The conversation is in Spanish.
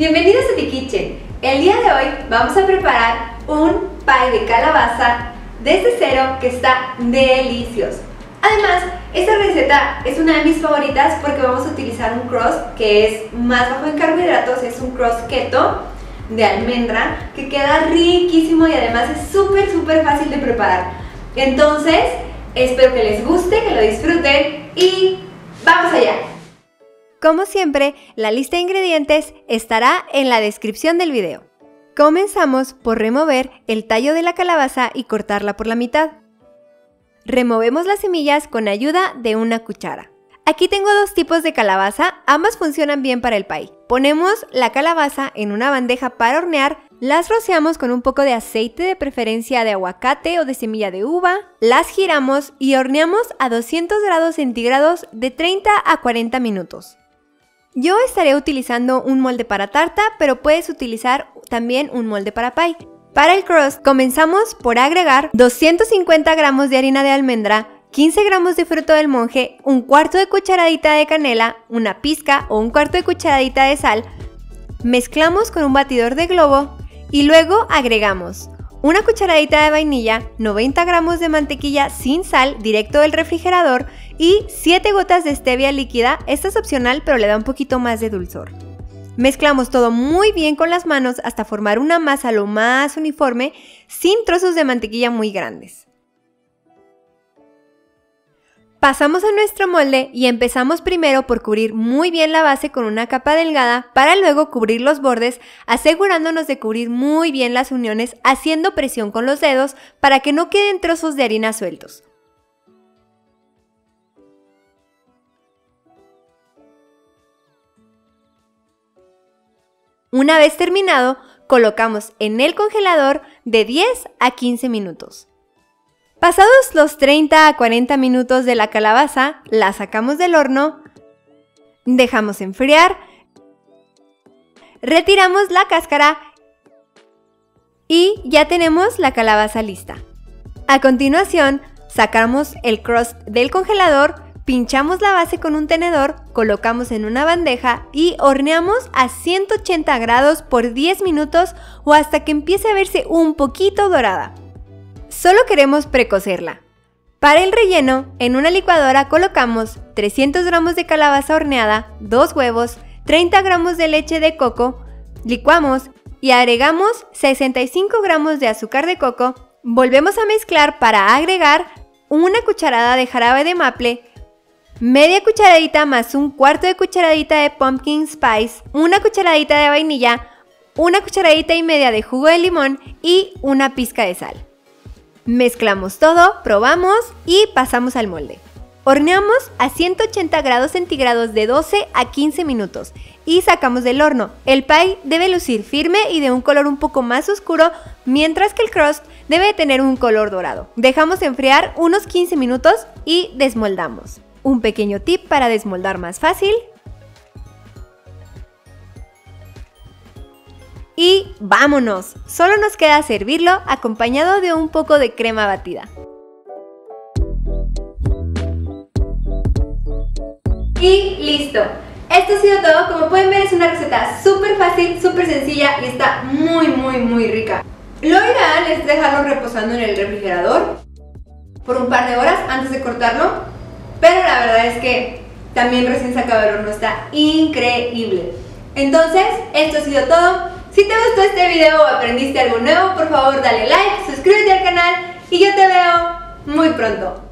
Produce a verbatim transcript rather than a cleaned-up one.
Bienvenidos a The Kitchen. El día de hoy vamos a preparar un pie de calabaza desde cero que está delicioso. Además, esta receta es una de mis favoritas porque vamos a utilizar un cross que es más bajo en carbohidratos, es un cross keto de almendra que queda riquísimo y además es súper súper fácil de preparar. Entonces, espero que les guste, que lo disfruten y ¡vamos allá! Como siempre, la lista de ingredientes estará en la descripción del video. Comenzamos por remover el tallo de la calabaza y cortarla por la mitad. Removemos las semillas con ayuda de una cuchara. Aquí tengo dos tipos de calabaza, ambas funcionan bien para el pie. Ponemos la calabaza en una bandeja para hornear, las rociamos con un poco de aceite, de preferencia de aguacate o de semilla de uva, las giramos y horneamos a doscientos grados centígrados de treinta a cuarenta minutos. Yo estaré utilizando un molde para tarta, pero puedes utilizar también un molde para pie. Para el cross comenzamos por agregar doscientos cincuenta gramos de harina de almendra, quince gramos de fruto del monje, un cuarto de cucharadita de canela, una pizca o un cuarto de cucharadita de sal. Mezclamos con un batidor de globo y luego agregamos una cucharadita de vainilla, noventa gramos de mantequilla sin sal directo del refrigerador y siete gotas de stevia líquida, esta es opcional pero le da un poquito más de dulzor. Mezclamos todo muy bien con las manos hasta formar una masa lo más uniforme sin trozos de mantequilla muy grandes. Pasamos a nuestro molde y empezamos primero por cubrir muy bien la base con una capa delgada para luego cubrir los bordes, asegurándonos de cubrir muy bien las uniones haciendo presión con los dedos para que no queden trozos de harina sueltos. Una vez terminado, colocamos en el congelador de diez a quince minutos. Pasados los treinta a cuarenta minutos de la calabaza, la sacamos del horno, dejamos enfriar, retiramos la cáscara y ya tenemos la calabaza lista. A continuación, sacamos el crust del congelador, pinchamos la base con un tenedor, colocamos en una bandeja y horneamos a ciento ochenta grados por diez minutos o hasta que empiece a verse un poquito dorada. Solo queremos precocerla. Para el relleno, en una licuadora colocamos trescientos gramos de calabaza horneada, dos huevos, treinta gramos de leche de coco, licuamos y agregamos sesenta y cinco gramos de azúcar de coco. Volvemos a mezclar para agregar una cucharada de jarabe de maple, media cucharadita más un cuarto de cucharadita de pumpkin spice, una cucharadita de vainilla, una cucharadita y media de jugo de limón y una pizca de sal. Mezclamos todo, probamos y pasamos al molde. Horneamos a ciento ochenta grados centígrados de doce a quince minutos y sacamos del horno. El pie debe lucir firme y de un color un poco más oscuro, mientras que el crust debe tener un color dorado. Dejamos enfriar unos quince minutos y desmoldamos. Un pequeño tip para desmoldar más fácil. Y vámonos, solo nos queda servirlo acompañado de un poco de crema batida. Y listo, esto ha sido todo, como pueden ver es una receta súper fácil, súper sencilla y está muy muy muy rica. Lo ideal es dejarlo reposando en el refrigerador por un par de horas antes de cortarlo, pero la verdad es que también recién sacado del horno está increíble. Entonces, esto ha sido todo. Si te gustó este video o aprendiste algo nuevo, por favor dale like, suscríbete al canal y yo te veo muy pronto.